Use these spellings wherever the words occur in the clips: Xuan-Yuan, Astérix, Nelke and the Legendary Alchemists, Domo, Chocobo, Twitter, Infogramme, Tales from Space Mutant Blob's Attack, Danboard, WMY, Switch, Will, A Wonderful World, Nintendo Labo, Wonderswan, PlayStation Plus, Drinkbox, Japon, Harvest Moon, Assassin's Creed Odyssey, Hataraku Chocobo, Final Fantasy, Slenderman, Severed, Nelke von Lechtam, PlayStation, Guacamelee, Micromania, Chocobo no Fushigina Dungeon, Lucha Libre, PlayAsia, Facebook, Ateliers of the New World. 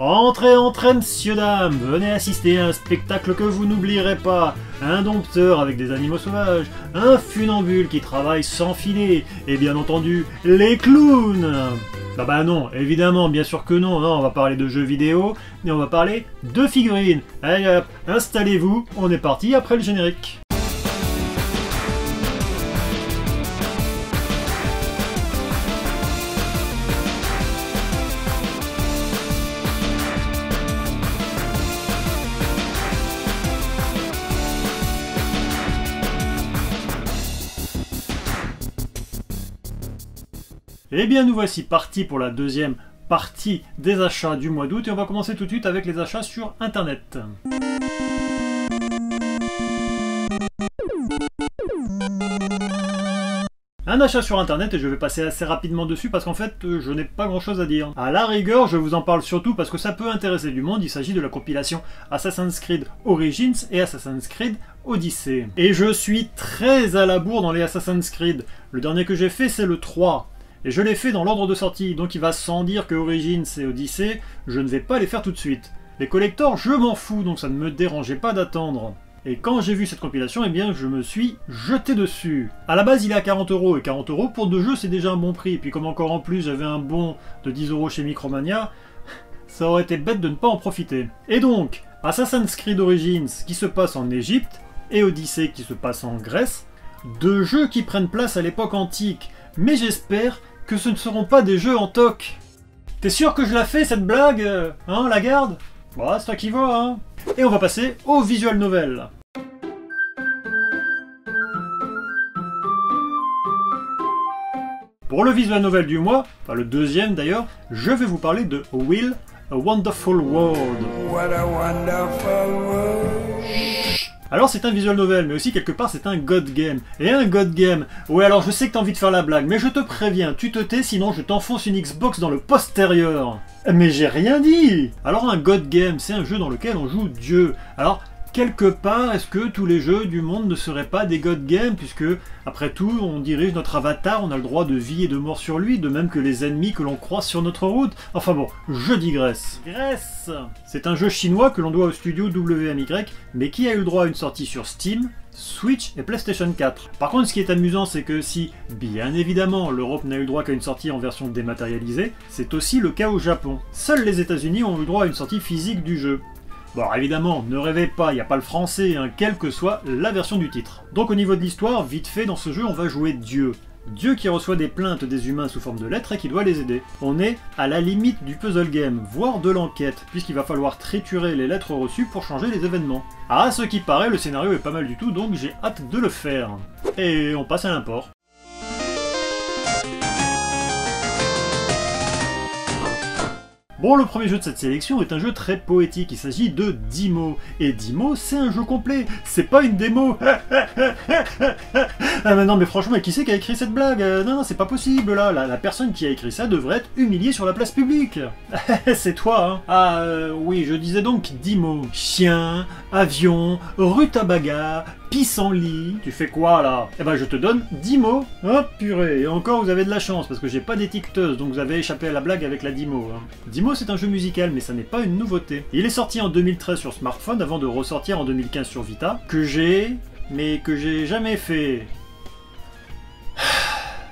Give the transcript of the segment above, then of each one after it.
Entrez, entrez, messieurs, dames, venez assister à un spectacle que vous n'oublierez pas. Un dompteur avec des animaux sauvages, un funambule qui travaille sans filet, et bien entendu, les clowns. Bah non, évidemment, bien sûr que non, non, on va parler de jeux vidéo, et on va parler de figurines. Allez hop, installez-vous, on est parti après le générique. Eh bien nous voici partis pour la deuxième partie des achats du mois d'août et on va commencer tout de suite avec les achats sur internet. Un achat sur internet et je vais passer assez rapidement dessus parce qu'en fait je n'ai pas grand chose à dire. À la rigueur je vous en parle surtout parce que ça peut intéresser du monde, il s'agit de la compilation Assassin's Creed Origins et Assassin's Creed Odyssey. Et je suis très à la bourre dans les Assassin's Creed, le dernier que j'ai fait c'est le 3. Et je l'ai fait dans l'ordre de sortie, donc il va sans dire que Origins et Odyssey, je ne vais pas les faire tout de suite. Les collectors, je m'en fous, donc ça ne me dérangeait pas d'attendre. Et quand j'ai vu cette compilation, eh bien je me suis jeté dessus. À la base, il est à 40 € et 40 € pour deux jeux, c'est déjà un bon prix. Et puis comme encore en plus, j'avais un bon de 10 € chez Micromania, ça aurait été bête de ne pas en profiter. Et donc, Assassin's Creed Origins qui se passe en Égypte et Odyssey qui se passe en Grèce, deux jeux qui prennent place à l'époque antique. Mais j'espère que ce ne seront pas des jeux en toc. T'es sûr que je la fais cette blague, hein, la garde? Bah, c'est toi qui vois, hein. Et on va passer au visual novel. Pour le visual novel du mois, enfin le deuxième d'ailleurs, je vais vous parler de Will, A Wonderful World. What a wonderful world. Alors c'est un visual novel, mais aussi quelque part c'est un god game. Et un god game, ouais alors je sais que t'as envie de faire la blague, mais je te préviens, tu te tais sinon je t'enfonce une Xbox dans le postérieur. Mais j'ai rien dit. Alors un god game, c'est un jeu dans lequel on joue Dieu. Alors quelque part, est-ce que tous les jeux du monde ne seraient pas des god games? Puisque après tout, on dirige notre avatar, on a le droit de vie et de mort sur lui, de même que les ennemis que l'on croise sur notre route. Enfin bon, je digresse. Grèce, c'est un jeu chinois que l'on doit au studio WMY, mais qui a eu le droit à une sortie sur Steam, Switch et PlayStation 4. Par contre, ce qui est amusant, c'est que si, bien évidemment, l'Europe n'a eu droit qu'à une sortie en version dématérialisée, c'est aussi le cas au Japon. Seuls les États-Unis ont eu droit à une sortie physique du jeu. Bon, alors évidemment, ne rêvez pas, il n'y a pas le français, hein, quelle que soit la version du titre. Donc au niveau de l'histoire, vite fait, dans ce jeu, on va jouer Dieu. Dieu qui reçoit des plaintes des humains sous forme de lettres et qui doit les aider. On est à la limite du puzzle game, voire de l'enquête, puisqu'il va falloir triturer les lettres reçues pour changer les événements. Ah, ce qui paraît, le scénario est pas mal du tout, donc j'ai hâte de le faire. Et on passe à l'import. Bon, le premier jeu de cette sélection est un jeu très poétique, il s'agit de 10 mots. Et 10 mots, c'est un jeu complet, c'est pas une démo. Ah mais non mais franchement, qui c'est qui a écrit cette blague? Non, c'est pas possible là, la personne qui a écrit ça devrait être humiliée sur la place publique. C'est toi, hein? Ah oui, je disais donc 10 mots. Chien, avion, rutabaga, pissenlit. Tu fais quoi là? Eh ben je te donne 10 mots. Oh purée, et encore vous avez de la chance parce que j'ai pas d'étiqueteuse, donc vous avez échappé à la blague avec la 10 mots. Hein. 10 mots, c'est un jeu musical, mais ça n'est pas une nouveauté. Il est sorti en 2013 sur smartphone avant de ressortir en 2015 sur Vita, que j'ai jamais fait.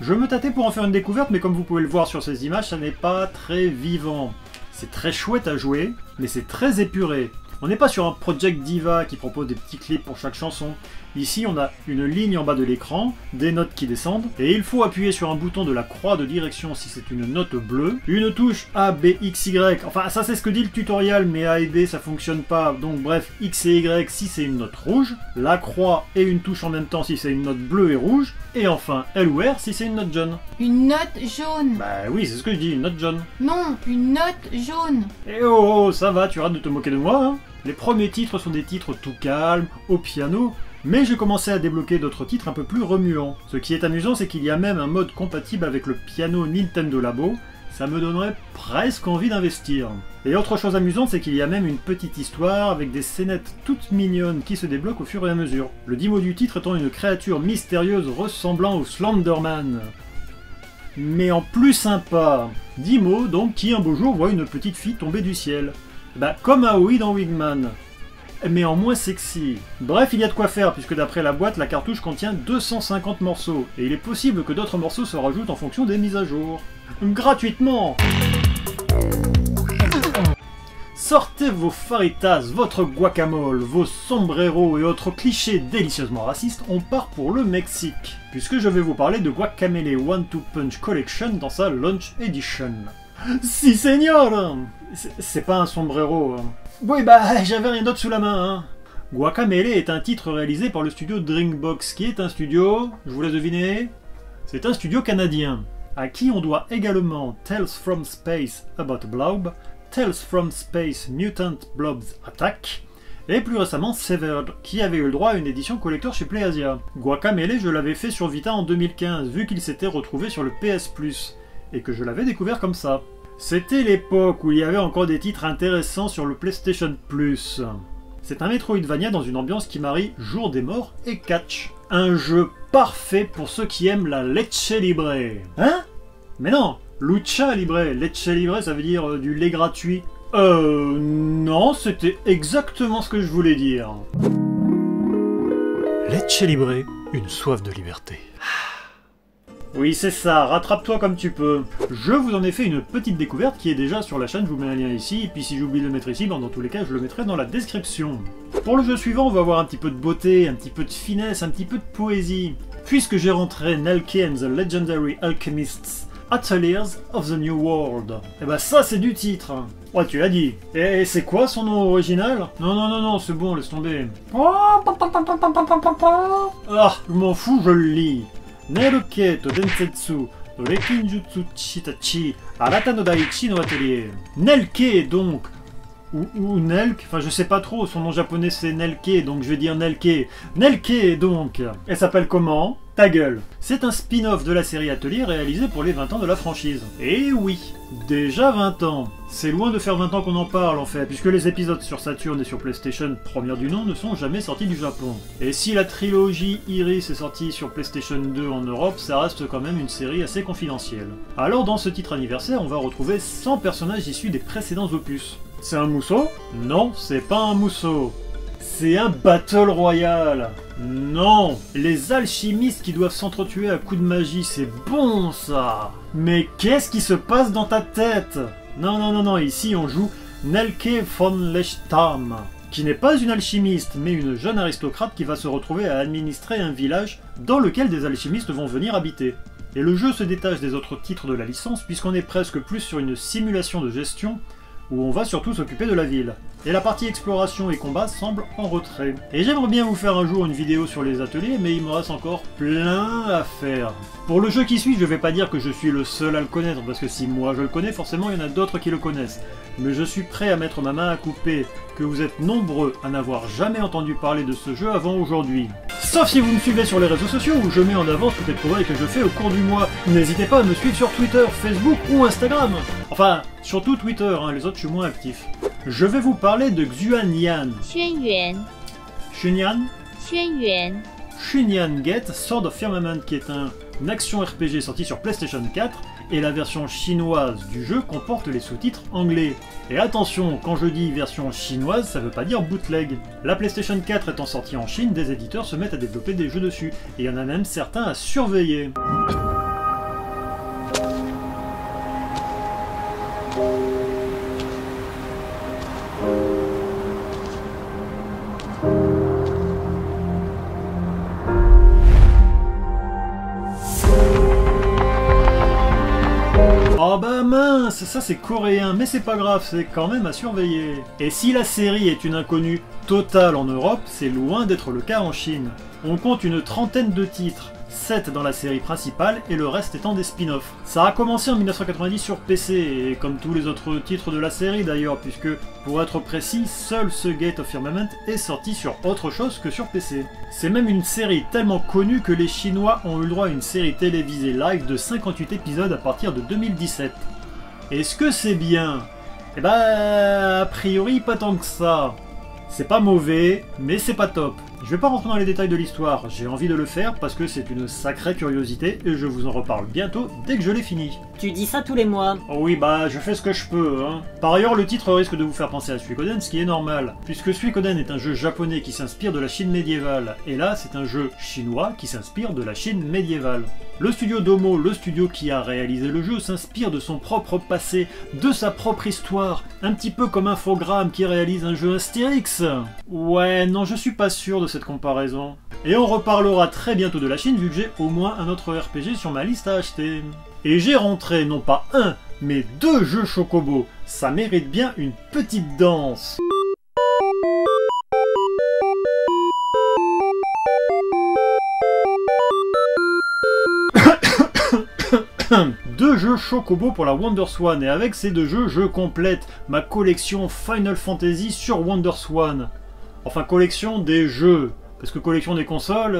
Je me tâtais pour en faire une découverte, mais comme vous pouvez le voir sur ces images, ça n'est pas très vivant. C'est très chouette à jouer, mais c'est très épuré. On n'est pas sur un Project Diva qui propose des petits clips pour chaque chanson. Ici, on a une ligne en bas de l'écran, des notes qui descendent, et il faut appuyer sur un bouton de la croix de direction si c'est une note bleue, une touche A, B, X, Y, enfin ça c'est ce que dit le tutoriel, mais A et B ça fonctionne pas, donc bref, X et Y si c'est une note rouge, la croix et une touche en même temps si c'est une note bleue et rouge, et enfin L ou R si c'est une note jaune. Une note jaune? Bah oui, c'est ce que je dis, une note jaune. Non, une note jaune. Eh oh, oh, ça va, tu arrêtes de te moquer de moi, hein. Les premiers titres sont des titres tout calmes, au piano, mais j'ai commencé à débloquer d'autres titres un peu plus remuants. Ce qui est amusant, c'est qu'il y a même un mode compatible avec le piano Nintendo Labo, ça me donnerait presque envie d'investir. Et autre chose amusante, c'est qu'il y a même une petite histoire avec des scénettes toutes mignonnes qui se débloquent au fur et à mesure. Le 10 mots du titre étant une créature mystérieuse ressemblant au Slenderman. mais en plus sympa. 10 mots donc qui un beau jour voit une petite fille tomber du ciel. Bah comme Aoi dans Wingman, mais en moins sexy. Bref, il y a de quoi faire puisque d'après la boîte, la cartouche contient 250 morceaux et il est possible que d'autres morceaux se rajoutent en fonction des mises à jour. Gratuitement. Sortez vos faritas, votre guacamole, vos sombreros et autres clichés délicieusement racistes, on part pour le Mexique, puisque je vais vous parler de Guacamelee One Two Punch Collection dans sa Launch Edition. Si señor! C'est pas un sombrero. Oui bah, j'avais rien d'autre sous la main. Hein. Guacamelee est un titre réalisé par le studio Drinkbox, qui est un studio, je vous laisse deviner, c'est un studio canadien, à qui on doit également Tales from Space About Blob, Tales from Space Mutant Blob's Attack, et plus récemment Severed, qui avait eu le droit à une édition collector chez PlayAsia. Guacamelee, je l'avais fait sur Vita en 2015, vu qu'il s'était retrouvé sur le PS Plus, et que je l'avais découvert comme ça. C'était l'époque où il y avait encore des titres intéressants sur le PlayStation Plus. C'est un Metroidvania dans une ambiance qui marie Jour des Morts et Catch. Un jeu parfait pour ceux qui aiment la Leche Libre. Hein? Mais non! Lucha Libre, Leche Libre, ça veut dire du lait gratuit. Non, c'était exactement ce que je voulais dire. Leche Libre, une soif de liberté. Oui, c'est ça, rattrape-toi comme tu peux. Je vous en ai fait une petite découverte qui est déjà sur la chaîne, je vous mets un lien ici, et puis si j'oublie de le mettre ici, ben dans tous les cas, je le mettrai dans la description. Pour le jeu suivant, on va avoir un petit peu de beauté, un petit peu de finesse, un petit peu de poésie. Puisque j'ai rentré Nelke and the Legendary Alchemists, Ateliers of the New World. Et bah ça c'est du titre. Ouais tu l'as dit. Et c'est quoi son nom original? Non non non non, c'est bon, laisse tomber. Ah, je m'en fous, je le lis. Neruke to Densetsu, Rekinjutsu Chitachi, Arata no Daichi no Atelier. Nelke donc, ou Nelke, enfin je sais pas trop, son nom japonais c'est Nelke, donc je vais dire Nelke. Nelke donc, elle s'appelle comment? Ta gueule. C'est un spin-off de la série Atelier réalisé pour les 20 ans de la franchise. Et oui, déjà 20 ans. C'est loin de faire 20 ans qu'on en parle en fait, puisque les épisodes sur Saturn et sur PlayStation première du nom ne sont jamais sortis du Japon. Et si la trilogie Iris est sortie sur PlayStation 2 en Europe, ça reste quand même une série assez confidentielle. Alors dans ce titre anniversaire, on va retrouver 100 personnages issus des précédents opus. C'est un mousseau? Non, c'est pas un mousseau. C'est un Battle Royale. Non, les alchimistes qui doivent s'entretuer à coups de magie, c'est bon ça. Mais qu'est-ce qui se passe dans ta tête? Non, non, non, non, ici on joue Nelke von Lechtam, qui n'est pas une alchimiste, mais une jeune aristocrate qui va se retrouver à administrer un village dans lequel des alchimistes vont venir habiter. Et le jeu se détache des autres titres de la licence, puisqu'on est presque plus sur une simulation de gestion, où on va surtout s'occuper de la ville. Et la partie exploration et combat semble en retrait. Et j'aimerais bien vous faire un jour une vidéo sur les ateliers, mais il me reste encore plein à faire. Pour le jeu qui suit, je vais pas dire que je suis le seul à le connaître, parce que si moi je le connais, forcément il y en a d'autres qui le connaissent. Mais je suis prêt à mettre ma main à couper que vous êtes nombreux à n'avoir jamais entendu parler de ce jeu avant aujourd'hui. Sauf si vous me suivez sur les réseaux sociaux, où je mets en avant toutes les trouvailles que je fais au cours du mois. N'hésitez pas à me suivre sur Twitter, Facebook ou Instagram. Enfin, surtout Twitter, hein, les autres je suis moins actif. Je vais vous parler de Xuan-Yuan. Xuan-Yuan. Xuan-Yuan. Xuan-Yuan. Xuan-Yuan Gate, Sword of Firmament, qui est une action RPG sortie sur PlayStation 4, et la version chinoise du jeu comporte les sous-titres anglais. Et attention, quand je dis version chinoise, ça veut pas dire bootleg. La PlayStation 4 étant sortie en Chine, des éditeurs se mettent à développer des jeux dessus, et il y en a même certains à surveiller. Oh bah mince, ça c'est coréen, mais c'est pas grave, c'est quand même à surveiller. Et si la série est une inconnue totale en Europe, c'est loin d'être le cas en Chine. On compte une trentaine de titres, 7 dans la série principale et le reste étant des spin-offs. Ça a commencé en 1990 sur PC, et comme tous les autres titres de la série d'ailleurs, puisque pour être précis, seul ce Gate of Firmament est sorti sur autre chose que sur PC. C'est même une série tellement connue que les Chinois ont eu droit à une série télévisée live de 58 épisodes à partir de 2017. Est-ce que c'est bien? Eh bah, a priori pas tant que ça. C'est pas mauvais, mais c'est pas top. Je vais pas rentrer dans les détails de l'histoire, j'ai envie de le faire parce que c'est une sacrée curiosité et je vous en reparle bientôt dès que je l'ai fini. Tu dis ça tous les mois. Oui bah je fais ce que je peux hein. Par ailleurs le titre risque de vous faire penser à Suikoden, ce qui est normal, puisque Suikoden est un jeu japonais qui s'inspire de la Chine médiévale, et là c'est un jeu chinois qui s'inspire de la Chine médiévale. Le studio Domo, le studio qui a réalisé le jeu, s'inspire de son propre passé, de sa propre histoire, un petit peu comme Infogramme qui réalise un jeu Astérix. Ouais, non, je suis pas sûr de cette comparaison. Et on reparlera très bientôt de la Chine, vu que j'ai au moins un autre RPG sur ma liste à acheter. Et j'ai rentré non pas un, mais 2 jeux Chocobo. Ça mérite bien une petite danse. Deux jeux Chocobo pour la Wonderswan, et avec ces 2 jeux, je complète ma collection Final Fantasy sur Wonderswan. Enfin, collection des jeux, parce que collection des consoles...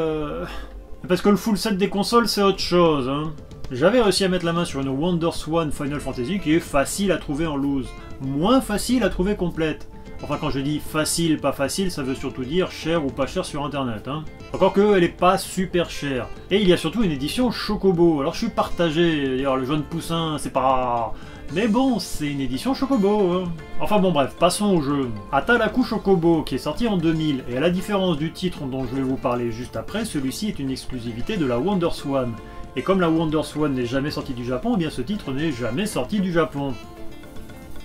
Parce que le full set des consoles, c'est autre chose, hein. J'avais réussi à mettre la main sur une Wonderswan Final Fantasy qui est facile à trouver en loose. Moins facile à trouver complète. Enfin, quand je dis facile, pas facile, ça veut surtout dire cher ou pas cher sur internet, hein. Encore que, elle est pas super chère. Et il y a surtout une édition Chocobo. Alors je suis partagé, d'ailleurs le jaune poussin, c'est pas... Mais bon, c'est une édition Chocobo, hein. Enfin bon bref, passons au jeu. Hataraku Chocobo, qui est sorti en 2000, et à la différence du titre dont je vais vous parler juste après, celui-ci est une exclusivité de la Wonderswan. Et comme la Wonderswan n'est jamais sortie du Japon, eh bien ce titre n'est jamais sorti du Japon.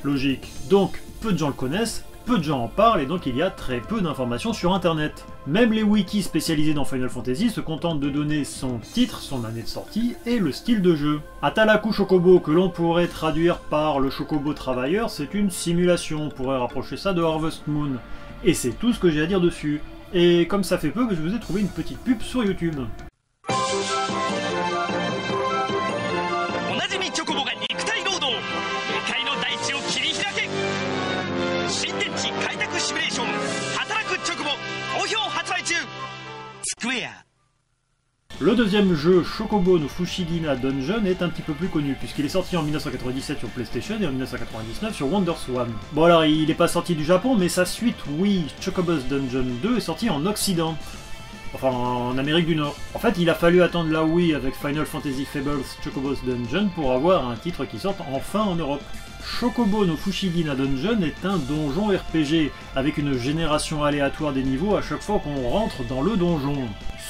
Logique. Donc, peu de gens le connaissent, peu de gens en parlent et donc il y a très peu d'informations sur internet. Même les wikis spécialisés dans Final Fantasy se contentent de donner son titre, son année de sortie et le style de jeu. Hataraku Chocobo, que l'on pourrait traduire par le Chocobo Travailleur, c'est une simulation, on pourrait rapprocher ça de Harvest Moon. Et c'est tout ce que j'ai à dire dessus. Et comme ça fait peu que je vous ai trouvé une petite pub sur YouTube. Le deuxième jeu, Chocobo no Fushigina Dungeon, est un petit peu plus connu, puisqu'il est sorti en 1997 sur PlayStation et en 1999 sur Wonderswan. Bon alors, il n'est pas sorti du Japon, mais sa suite, oui, Chocobo's Dungeon 2 est sorti en Occident. Enfin, en Amérique du Nord. En fait, il a fallu attendre la Wii avec Final Fantasy Fables Chocobo's Dungeon pour avoir un titre qui sorte enfin en Europe. Chocobo no Fushigina Dungeon est un donjon RPG, avec une génération aléatoire des niveaux à chaque fois qu'on rentre dans le donjon.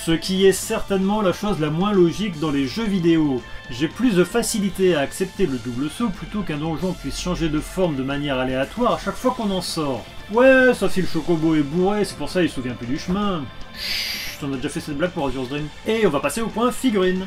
Ce qui est certainement la chose la moins logique dans les jeux vidéo. J'ai plus de facilité à accepter le double saut plutôt qu'un donjon puisse changer de forme de manière aléatoire à chaque fois qu'on en sort. Ouais, sauf si le Chocobo est bourré, c'est pour ça qu'il se souvient plus du chemin. Chut, on a déjà fait cette blague pour Azur's Dream. Et on va passer au point figurine.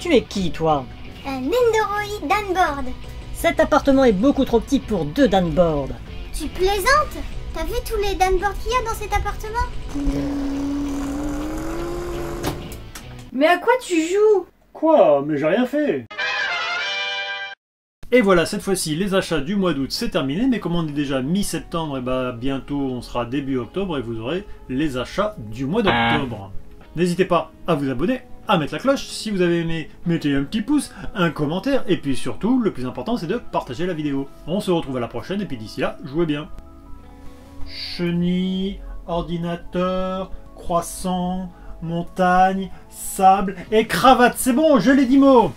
Tu es qui, toi? Un Nendoroi Danboard. Cet appartement est beaucoup trop petit pour 2 Danboard. Tu plaisantes? T'as vu tous les Danboard qu'il y a dans cet appartement? Mais à quoi tu joues? Quoi? Mais j'ai rien fait. Et voilà, cette fois-ci, les achats du mois d'août, c'est terminé. Mais comme on est déjà mi-septembre, et bah bientôt on sera début octobre et vous aurez les achats du mois d'octobre. N'hésitez pas à vous abonner, à mettre la cloche si vous avez aimé, mettez un petit pouce, un commentaire, et puis surtout, le plus important, c'est de partager la vidéo. On se retrouve à la prochaine, et puis d'ici là, jouez bien. Chenille, ordinateur, croissant, montagne, sable et cravate, c'est bon, je l'ai dit mot.